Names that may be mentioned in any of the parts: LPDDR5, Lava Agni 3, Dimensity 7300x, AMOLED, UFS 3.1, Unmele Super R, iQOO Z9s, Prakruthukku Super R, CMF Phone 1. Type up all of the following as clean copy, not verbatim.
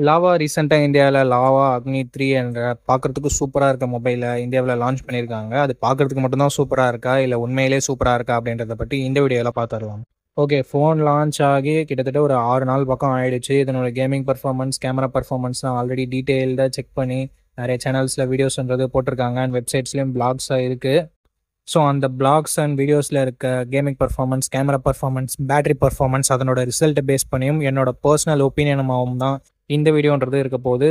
Lava recent India Lava Agni 3 and Prakruthukku Super R mobile India launch panirukanga. Adu Prakruthukku mattum dhaan Super R ka illa Unmele Super R ka appadindradha patti indha video la paatharuvom. Okay, phone launch aagi kittathetta oru 6 naal pakkam aiduchu. Idanoda gaming performance, camera performance already detailed ah check panni nariya channels la videos endradhu potirukanga and websites layum blogs ah irukku. So on the blogs and videos la irukka gaming performance, camera performance, battery performance adanoda result base panniyum enoda personal opinion avum dhaan indha video endradhu irukapodhu.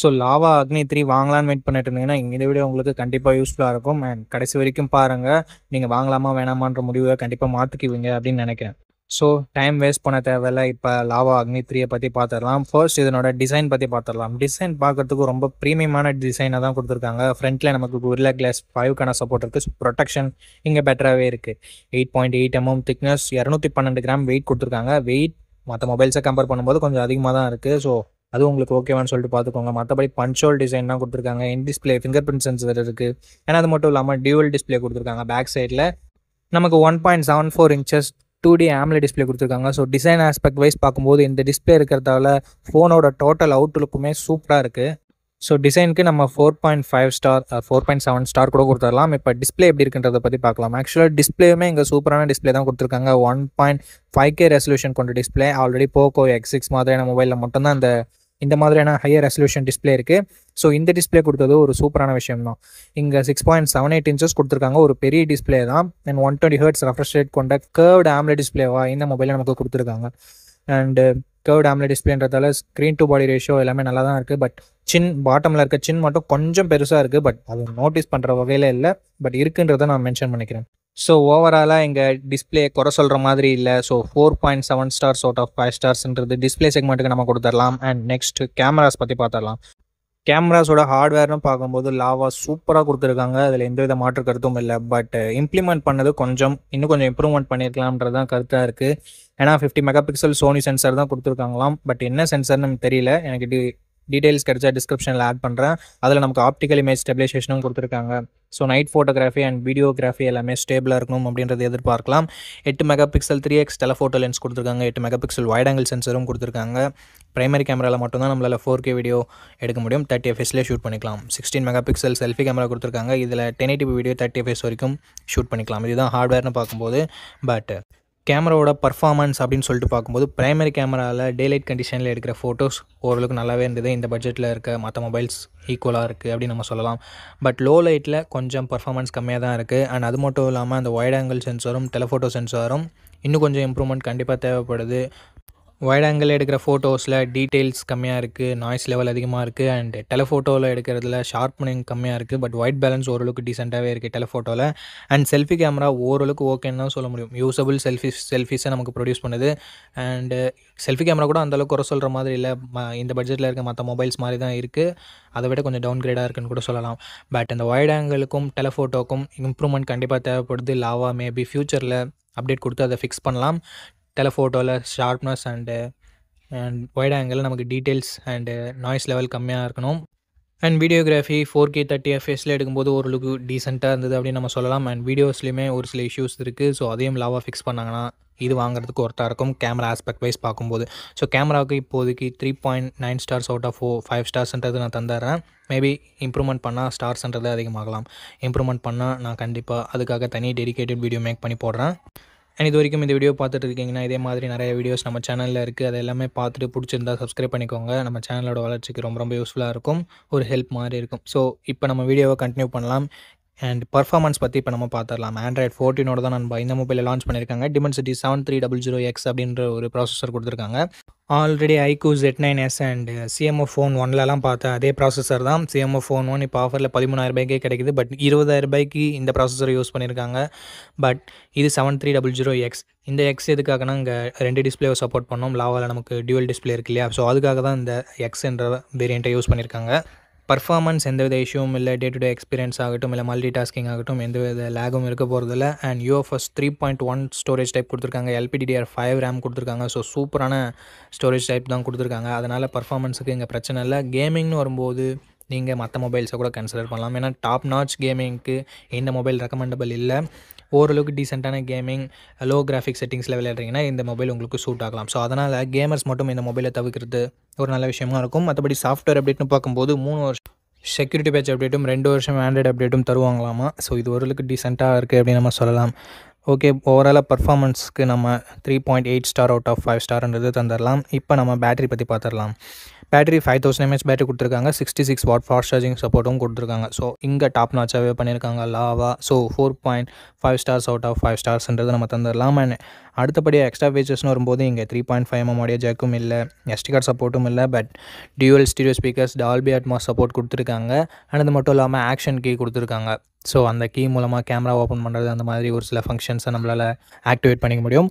So Lava Agni 3 vaangalan wait panniterninga indha video ungalku kandipa useful ah irukum and kadasi varaikum paarunga neenga vaangalama venama endra mudivu kandipa maathukuvinga appdi nenikiren. So time waste panna thevilla ipa Lava Agni 3 patti paathalam. First idanoda design patti paathalam. Design paakradhukku romba premium ana design ah dhaan kuduthirukanga. Front la namakku gorilla glass 5 kana support irukku. So, protection inga better ah irukku. 8.8 mm thickness, 212 gram weight kuduthirukanga. Weight மற்ற மொபைல்ஸை compare பண்ணும்போது கொஞ்சம் அதிகமாக தான் இருக்குது. So அது உங்களுக்கு ஓகேவான்னு சொல்லிட்டு பார்த்துக்கோங்க. மற்றபடி பஞ்ச் ஹோல் டிசைன் தான் கொடுத்துருக்காங்க. In display finger print sensor இருக்குது. ஏன்னா அது மட்டும் இல்லாமல் டியூவல் டிஸ்பிளே கொடுத்துருக்காங்க. பேக் சைடில் நமக்கு 1.74 inches 2D AMOLED டிஸ்பிளே கொடுத்துருக்காங்க. ஸோ டிசைன் ஆஸ்பெக்ட் வைஸ் பார்க்கும்போது இந்த டிஸ்பிளே இருக்கிறதால ஃபோனோட டோட்டல் அவுட்லுக்குமே சூப்பராக இருக்குது. ஸோ டிசைனுக்கு நம்ம 4.5 ஸ்டார் 4.7 ஸ்டார் கூட கொடுத்துடலாம். இப்போ டிஸ்பிளே எப்படி இருக்குன்றதை பற்றி பார்க்கலாம். ஆக்சுவலாக டிஸ்பிளேயுமே இங்கே சூப்பரான டிஸ்பிளே தான் கொடுத்துருக்காங்க. 1.5K ரெசல்யூஷன் கொண்ட டிஸ்பிளே. ஆல்ரெடி போக்கோ X6 மாதிரியான மொபைலில் மட்டும்தான் இந்த மாதிரியான ஹையர் ரெசல்யூஷன் டிஸ்பிளே இருக்குது. ஸோ இந்த டிஸ்பிளே கொடுத்தது ஒரு சூப்பரான விஷயம் தான். இங்கே 6.78 inches கொடுத்துருக்காங்க. ஒரு பெரிய டிஸ்பிளே தான். அண்ட் 120 Hz ரெஃப்ரெஷ் ரேட் கொண்ட கர்வ்டு AMOLED டிஸ்பிளேவா இந்த மொபைலில் நமக்கு கொடுத்துருக்காங்க. அண்டு கர்வ்டு AMOLED டிஸ்பிளேன்றதால ஸ்க்ரீன் டு பாடி ரேஷியோ எல்லாமே நல்லா தான் இருக்குது. பட் சின் பாட்டமில் இருக்க சின் மட்டும் கொஞ்சம் பெருசாக இருக்குது. பட் அது நோட்டீஸ் பண்ணுற வகையில் இல்லை, பட் இருக்குன்றதை நான் மென்ஷன் பண்ணிக்கிறேன். ஸோ ஓவராலாக எங்கள் டிஸ்பிளே குறை சொல்கிற மாதிரி இல்லை. ஸோ 4.7 ஸ்டார்ஸ் அவுட் ஆஃப் 5 ஸ்டார்ஸ்ன்றது டிஸ்பிளே செக்மெண்ட்டுக்கு நம்ம கொடுத்துடலாம். அண்ட் நெக்ஸ்ட் கேமராஸ் பற்றி பார்த்துடலாம். கேமராஸோட ஹார்ட்வேர்னு பார்க்கும்போது லாவா சூப்பராக கொடுத்துருக்காங்க. அதில் எந்தவித மாற்று கருத்தும் இல்லை. பட் இம்ப்ளிமெண்ட் பண்ணது இன்னும் கொஞ்சம் இம்ப்ரூவ்மெண்ட் பண்ணியிருக்கலாம்ன்றது தான் கருத்தாக இருக்குது. ஏன்னா 50 MP சோனி சென்சர் தான் கொடுத்துருக்காங்களாம். பட் என்ன சென்சர்னு நமக்கு தெரியல. எனக்கு டீடைல்ஸ் கிடைச்சா டிஸ்கிரிப்ஷனில் ஆட் பண்ணுறேன். அதில் நமக்கு ஆப்டிக்கல் இமேஜ் ஸ்டெபிலைசேஷனும் கொடுத்துருக்காங்க. So night photography and videography எல்லாமே ஸ்டேபிளாக இருக்கணும் அப்படின்றது எதிர்பார்க்கலாம். 8 MP 3x டெலஃபோட்டோ லென்ஸ் கொடுத்துருக்காங்க. 8 MP வைட் ஆங்கிள் சென்சரும் கொடுத்துருக்காங்க. பிரைமரி கேமராவில் மட்டும்தான் நம்மளால் 4K வீடியோ எடுக்க முடியும். 30 fps ஷூட் பண்ணிக்கலாம். 16 MP செல்ஃபி கேமரா கொடுத்துருக்காங்க. இதில் 1080p வீடியோ 30 fps வரைக்கும் ஷூட் பண்ணிக்கலாம். இதுதான் ஹார்ட்வேர்னு பார்க்கும்போது. பட் கேமராவோட பர்ஃபார்மன்ஸ் அப்படின்னு சொல்லிட்டு பார்க்கும்போது ப்ரைமரி கேமராவில் டேலைட் கண்டிஷனில் எடுக்கிற ஃபோட்டோஸ் ஓரளவுக்கு நல்லாவே இருந்தது. இந்த பட்ஜெட்டில் இருக்க மற்ற மொபைல்ஸ் ஈக்குவலாக இருக்குது அப்படின்னு நம்ம சொல்லலாம். பட் லோ லைட்டில் கொஞ்சம் பர்ஃபார்மன்ஸ் கம்மியாக தான் இருக்குது. அண்ட் அது மட்டும் இல்லாமல் அந்த வைட் ஆங்கிள் சென்சாரும் டெலிஃபோட்டோ சென்சாரும் இன்னும் கொஞ்சம் இம்ப்ரூவ்மெண்ட் கண்டிப்பாக தேவைப்படுது. வைட் ஆங்கிள் எடுக்கிற ஃபோட்டோஸில் டீட்டெயில்ஸ் கம்மியாக இருக்குது, நாய்ஸ் லெவல் அதிகமாக இருக்குது. அண்ட் டெலிஃபோட்டோவில் எடுக்கிறதுல ஷார்ப்னிங் கம்மியாக இருக்குது. பட் ஒயிட் பேலன்ஸ் ஓரளவுக்கு டீசெண்டாகவே இருக்குது டெலிஃபோட்டோவில். அண்ட் செல்ஃபி கேமரா ஓரளவுக்கு ஓகேன்னு தான் சொல்ல முடியும். யூஸபிள் செல்ஃபிஸை நமக்கு ப்ரொடியூஸ் பண்ணுது. அண்ட் செல்ஃபி கேமரா கூட அந்தளவுக்கு குறை சொல்கிற மாதிரி இல்லை. இந்த பட்ஜெட்டில் இருக்க மற்ற மொபைல்ஸ் மாதிரி தான் இருக்குது. அதை விட கொஞ்சம் டவுன் கிரேடாக இருக்குன்னு கூட சொல்லலாம். பட் அந்த வைட் ஆங்கிளுக்கும் டெலிஃபோட்டோக்கும் இம்ப்ரூவ்மெண்ட் கண்டிப்பாக தேவைப்படுது. லாவா மேபி ஃப்யூச்சரில் அப்டேட் கொடுத்து அதை ஃபிக்ஸ் பண்ணலாம். டெலிஃபோட்டோவில் ஷார்ப்னஸ் அண்ட் வைட் ஆங்கிள் நமக்கு டீட்டெயில்ஸ் அண்டு நாய்ஸ் லெவல் கம்மியாக இருக்கணும். அண்ட் வீடியோகிராஃபி 4K 30 fpsல எடுக்கும்போது ஓரளவுக்கு டீசெண்டாக இருந்தது அப்படின்னு நம்ம சொல்லலாம். அண்ட் வீடியோஸ்லையுமே ஒரு சில இஷ்யூஸ் இருக்குது. ஸோ அதையும் லாவாக ஃபிக்ஸ் பண்ணாங்கன்னா இது வாங்குறதுக்கு ஒருத்தா இருக்கும் கேமரா ஆஸ்பெக்ட் வைஸ் பார்க்கும்போது. ஸோ கேமராவுக்கு இப்போதைக்கு 3.9 ஸ்டார்ஸ் அவுட் ஆஃப் 5 ஸ்டார்ஸ்ன்றது நான் தந்துடுறேன். மேபி இம்ப்ரூவ்மெண்ட் பண்ணால் ஸ்டார்ஸ்ன்றது அதிகமாகலாம். இம்ப்ரூவ்மெண்ட் பண்ணால் நான் கண்டிப்பாக அதுக்காக தனி டெடிக்கேட்டட் வீடியோ மேக் பண்ணி போடுறேன். அண்ட் இது வரைக்கும் இந்த வீடியோ பார்த்துட்டு இருக்கீங்கன்னா இதே மாதிரி நிறைய வீடியோஸ் நம்ம சேனலில் இருக்குது. அது எல்லாமே பார்த்துட்டு பிடிச்சிருந்தா சப்ஸ்கிரைப் பண்ணிக்கோங்க. நம்ம சேனலோட வளர்ச்சிக்கு ரொம்ப யூஸ்ஃபுல்லாக இருக்கும். ஒரு ஹெல்ப் மாதிரி இருக்கும். ஸோ இப்போ நம்ம வீடியோவை கண்டினியூ பண்ணலாம். அண்ட் பர்ஃபார்மன்ஸ் பற்றி இப்போ நம்ம பார்த்துடலாம். ஆண்ட்ராய்ட் 14 தான் நம்ம இந்த மொபைலில் லான்ச் பண்ணியிருக்காங்க. Dimensity 7300x அப்படின்ற ஒரு ப்ராசஸர் கொடுத்துருக்காங்க. Already iQOO Z9s and CMF Phone 1லலாம் பார்த்தேன் அதே ப்ராசஸர் தான். CMF Phone 1 இப்போ ஆஃபரில் 13,000 ரூபாய்க்கே கிடைக்குது. பட் 20,000 ரூபாய்க்கு இந்த ப்ராசஸர் யூஸ் பண்ணியிருக்காங்க. பட் இது 7300x. இந்த எக்ஸ் எதுக்காகனா இங்கே 2 டிஸ்பிளேவை சப்போர்ட் பண்ணோம். லாவாவில் நமக்கு டியூவல் டிஸ்பிளே இருக்கு இல்லையா? ஸோ அதுக்காக தான் இந்த எக்ஸ் என்ற வேரியண்ட்டை யூஸ் பண்ணியிருக்காங்க. பர்ஃபார்மன்ஸ் எந்தவித இஷ்யூவும் இல்லை. டே டு டே எக்ஸ்பீரியன்ஸ் ஆகட்டும் இல்லை மல்டி டாஸ்கிங் ஆகட்டும் எந்தவித லேகும் இருக்க போகிறதில்ல. அண்ட் UFS 3.1 ஸ்டோரேஜ் டைப் கொடுத்துருக்காங்க. LPDDR5 RAM கொடுத்துருக்காங்க. ஸோ சூப்பரான ஸ்டோரேஜ் டைப் தான் கொடுத்துருக்காங்க. அதனால் பர்ஃபார்மன்ஸுக்கு இங்கே பிரச்சனை இல்லை. கேமிங்னு வரும்போது நீங்கள் மற்ற மொபைல்ஸை கூட கன்சிடர் பண்ணலாம். ஏன்னா டாப் நாட்ச் கேமிங்க்கு இந்த மொபைல் ரெக்கமெண்டபிள் இல்லை. ஓரளவுக்கு டீசெண்டான கேமிங் லோ கிராஃபிக் செட்டிங்ஸில் விளையாடுறீங்கன்னா இந்த மொபைல் உங்களுக்கு சூட் ஆகலாம். ஸோ அதனால் கேமர்ஸ் மட்டும் இந்த மொபைலை தவிர்க்கிறது ஒரு நல்ல விஷயமா இருக்கும். மற்றபடி சாஃப்ட்வேர் அப்டேட்னு பார்க்கும்போது 3 வருஷம் செக்யூரிட்டி பேட்ச் அப்டேட்டும் 2 வருஷம் ஆண்ட்ராய்டு அப்டேட்டும் தருவாங்களாமா. ஸோ இது ஓரளவுக்கு டீசெண்டாக இருக்குது அப்படின்னு நம்ம சொல்லலாம். ஓகே, ஓவராலாக பர்ஃபார்மன்ஸ்க்கு நம்ம 3.8 ஸ்டார் அவுட் ஆஃப் 5 ஸ்டார்ன்றது தந்துடலாம். இப்போ நம்ம பேட்டரி பற்றி பார்த்துடலாம். பேட்டரி 5000 mAh பேட்டரி கொடுத்துருக்காங்க. 66 வாட் ஃபாஸ்ட் சார்ஜிங் சப்போர்ட்டும் கொடுத்துருக்காங்க. ஸோ இங்கே டாப் நாச்சாகவே பண்ணியிருக்காங்க Lava. So 4.5 stars out of 5 ஸ்டார்ஸ்ன்றது நம்ம தந்துடலாம். அண்ட் அடுத்தபடியாக எக்ஸ்ட்ரா ஃபீச்சர்ஸ்னு வரும்போது இங்கே 3.5mm ஆடியோ ஜாக்கும் இல்லை, எஸ்டி கார்டு சப்போர்ட்டும் இல்லை. But dual stereo speakers Dolby Atmos support கொடுத்துருக்காங்க. அண்ட் அது மட்டும் இல்லாமல் ஆக்ஷன் கீ கொடுத்துருக்காங்க. ஸோ அந்த கீ மூலமாக கேமரா ஓப்பன் பண்ணுறது அந்த மாதிரி ஒரு சில ஃபங்க்ஷன்ஸை நம்மளால் ஆக்டிவேட் பண்ணிக்க முடியும்.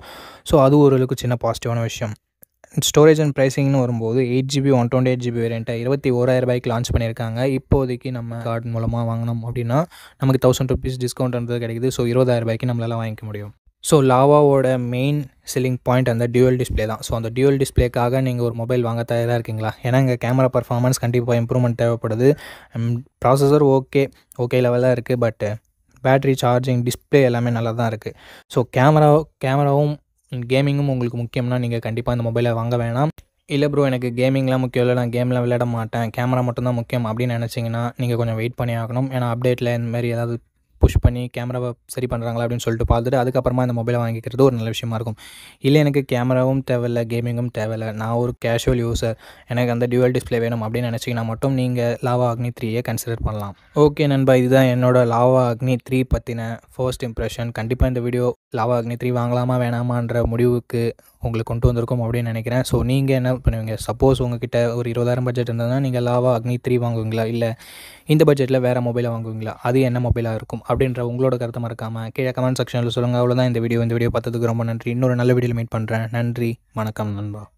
ஸோ அது ஓரளவுக்கு சின்ன பாசிட்டிவான விஷயம். ஸ்டோரேஜ் அண்ட் ப்ரைஸிங்னு வரும்போது 8GB 128GB வேரியண்ட்டை 21,000 ரூபாய்க்கு லான்ச் பண்ணியிருக்காங்க. இப்போதைக்கு நம்ம கார்டு மூலமாக வாங்கினோம் அப்படின்னா நமக்கு 1000 rupees டிஸ்கவுண்ட்ன்றது கிடைக்குது. ஸோ 20,000 ரூபாய்க்கு நம்மளால் வாங்கிக்க முடியும். ஸோ லாவாவோட மெயின் செல்லிங் பாயிண்ட் அந்த டியூவல் டிஸ்பிளே தான். ஸோ அந்த டியூவல் டிஸ்பிளேக்காக நீங்கள் ஒரு மொபைல் வாங்க தயாராக இருக்கீங்களா? ஏன்னா இங்கே கேமரா பர்ஃபார்மன்ஸ் கண்டிப்பாக இம்ப்ரூவ்மெண்ட் தேவைப்படுது. ப்ராசஸர் ஓகே லெவலாக இருக்குது. பட் பேட்டரி, சார்ஜிங், டிஸ்பிளே எல்லாமே நல்லா தான் இருக்குது. ஸோ கேமராவும் கேமிங்கும் உங்களுக்கு முக்கியம்னா நீங்கள் கண்டிப்பாக இந்த மொபைலை வாங்க வேணாம். இல்லை ப்ரோ, எனக்கு கேமிங்லாம் முக்கியம் இல்லை, நான் கேம்லாம் விளையாட மாட்டேன், கேமரா மட்டும்தான் முக்கியம் அப்படின்னு நினச்சிங்கன்னா நீங்கள் கொஞ்சம் வெயிட் பண்ணி ஆகணும். ஏன்னா அப்டேட்டில் இந்த மாதிரி ஏதாவது புஷ் பண்ணி கேமராவை சரி பண்ணுறாங்களா அப்படின்னு சொல்லிட்டு பார்த்துட்டு அதுக்கப்புறமா இந்த மொபைலை வாங்கிக்கிறது ஒரு நல்ல விஷயமா இருக்கும். இல்லை, எனக்கு கேமராவும் தேவையில்லை, கேமிங்கும் தேவையில்லை, நான் ஒரு கேஷுவல் யூஸர், எனக்கு அந்த டியூவல் டிஸ்பிளே வேணும் அப்படின்னு நினச்சிங்கன்னா மட்டும் நீங்கள் லாவா அக்னி 3ஐ கன்சிடர் பண்ணலாம். ஓகே நண்பா, இதுதான் என்னோட லாவா அக்னி 3 பற்றின ஃபர்ஸ்ட் இம்ப்ரெஷன். கண்டிப்பாக இந்த வீடியோ லாவா அக்னி 3 வாங்கலாமா வேணாமான்ற முடிவுக்கு உங்களுக்கு கொண்டு வந்திருக்கும் அப்படின்னு நினைக்கிறேன். ஸோ நீங்கள் என்ன பண்ணுவீங்க? சப்போஸ் உங்ககிட்ட ஒரு 20,000 பட்ஜெட் இருந்ததுன்னா நீங்கள் லாவா அக்னி 3 வாங்குவீங்களா, இல்லை இந்த பட்ஜெட்டில் வேறு மொபைலை வாங்குவீங்களா, அது என்ன மொபைலாக இருக்கும் அப்படின்ற உங்களோட கருத்தை மறக்காமல் கீழே கமெண்ட் செக்ஷனில் சொல்லுங்கள். அவ்வளோதான் இந்த வீடியோ பார்த்ததுக்கு ரொம்ப நன்றி. இன்னொரு நல்ல வீடியோவில் மீட் பண்ணுறேன். நன்றி, வணக்கம் நண்பா.